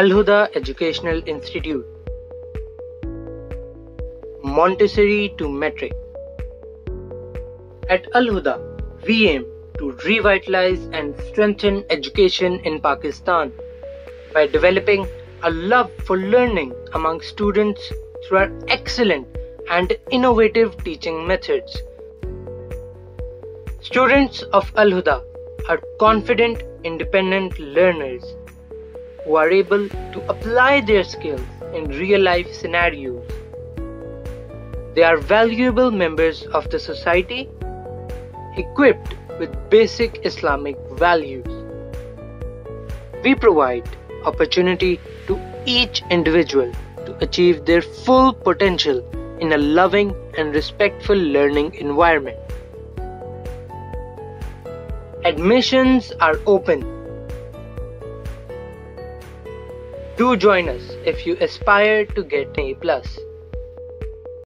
Alhuda Educational Institute. Montessori to Metric. At Alhuda, we aim to revitalize and strengthen education in Pakistan by developing a love for learning among students through our excellent and innovative teaching methods. Students of Alhuda are confident, independent learners who are able to apply their skills in real-life scenarios. They are valuable members of the society, equipped with basic Islamic values. We provide opportunity to each individual to achieve their full potential in a loving and respectful learning environment. Admissions are open. Do join us if you aspire to get an A+.